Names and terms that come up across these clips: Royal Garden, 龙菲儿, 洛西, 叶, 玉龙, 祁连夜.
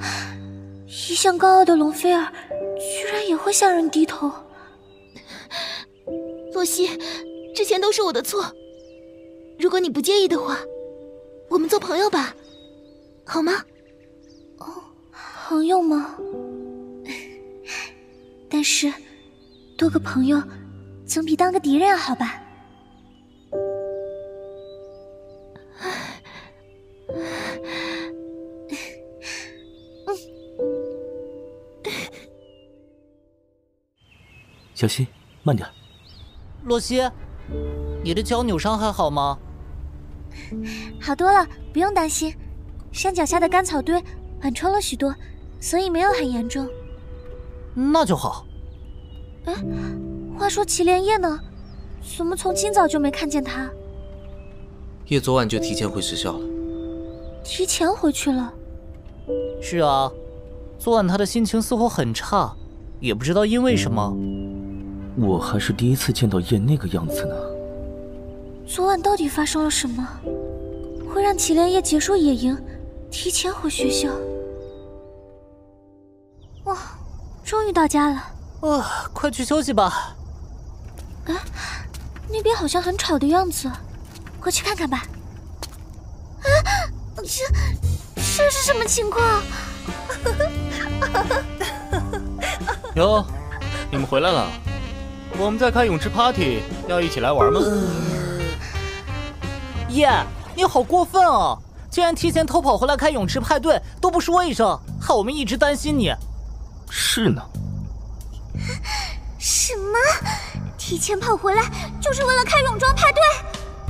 啊！一向高傲的龙菲儿，居然也会向人低头。洛西，之前都是我的错。如果你不介意的话，我们做朋友吧，好吗？哦，朋友吗？但是，多个朋友总比当个敌人要好吧。 小心，慢点。洛西，你的脚扭伤还好吗？好多了，不用担心。山脚下的干草堆缓冲了许多，所以没有很严重。那就好。哎，话说祁连夜呢？怎么从今早就没看见他？叶昨晚就提前回学校了。提前回去了？是啊，昨晚他的心情似乎很差，也不知道因为什么。 我还是第一次见到叶那个样子呢。昨晚到底发生了什么，会让祁连夜结束野营，提前回学校？哇，终于到家了。快去休息吧。哎，那边好像很吵的样子，我去看看吧。啊，这是什么情况？哟，你们回来了。 我们在开泳池 party， 要一起来玩吗？耶，你好过分啊！竟然提前偷跑回来开泳池派对，都不说一声，害我们一直担心你。是呢。什么？提前跑回来就是为了开泳装派对？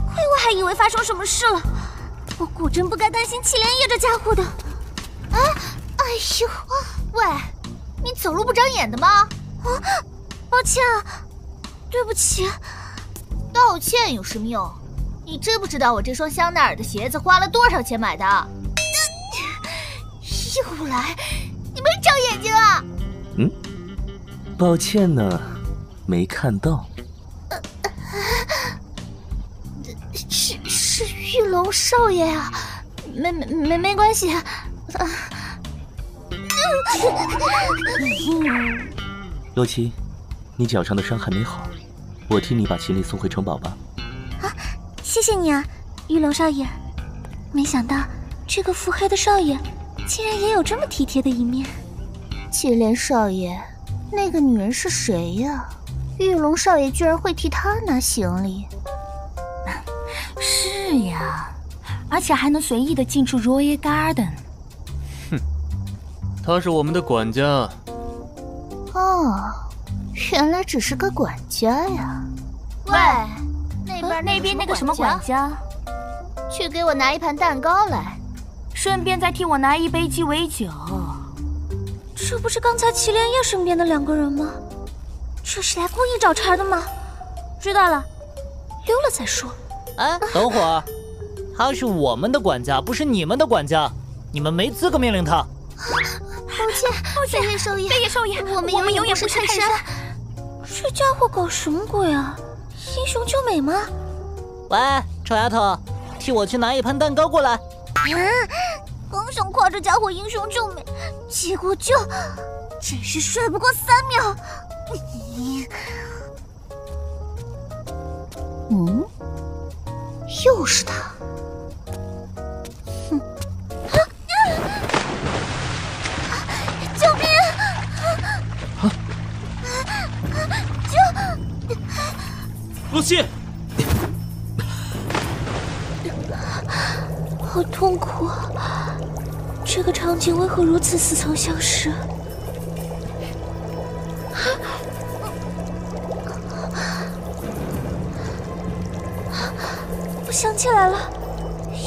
亏我还以为发生什么事了。我果真不该担心祁连夜这家伙的。啊！哎呦，喂，你走路不长眼的吗？啊，抱歉啊。 对不起，道歉有什么用？你知不知道我这双香奈儿的鞋子花了多少钱买的？又来，你没长眼睛啊！嗯，抱歉呢，没看到。是玉龙少爷啊，没关系啊。洛奇，你脚上的伤还没好。 我替你把行李送回城堡吧。啊，谢谢你啊，玉龙少爷。没想到这个腹黑的少爷，竟然也有这么体贴的一面。祁连少爷，那个女人是谁呀？玉龙少爷居然会替她拿行李。是呀，而且还能随意的进出 Royal Garden。哼，他是我们的管家。哦。 原来只是个管家呀！喂，那边那个什么管家，去给我拿一盘蛋糕来，顺便再替我拿一杯鸡尾酒。这不是刚才祁连夜身边的两个人吗？这是来故意找茬的吗？知道了，溜了再说。哎，等会儿，他是我们的管家，不是你们的管家，你们没资格命令他。抱歉，贝叶少爷，我们永远不是泰山。 这家伙搞什么鬼啊！英雄救美吗？喂，臭丫头，替我去拿一盘蛋糕过来。刚想夸这家伙英雄救美，结果就真是帅不过3秒。嗯，又是他。哼！救命！ 洛西，好痛苦！这个场景为何如此似曾相识？我想起来了，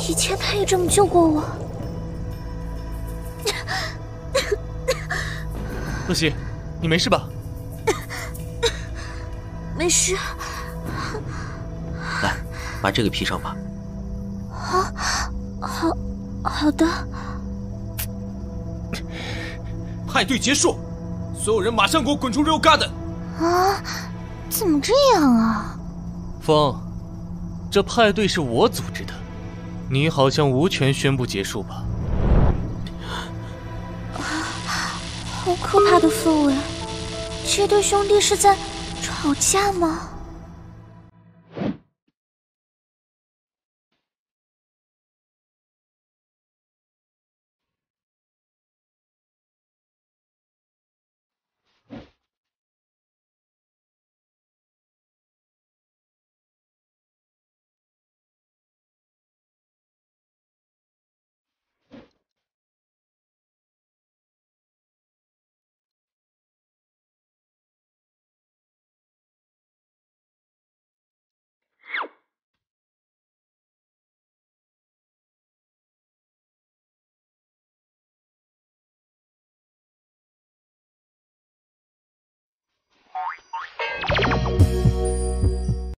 以前他也这么救过我。洛西，你没事吧？没事。 把这个披上吧。好的。派对结束，所有人马上给我滚出 Royal Garden！ 啊，怎么这样啊？风，这派对是我组织的，你好像无权宣布结束吧？好可怕的氛围！这对兄弟是在吵架吗？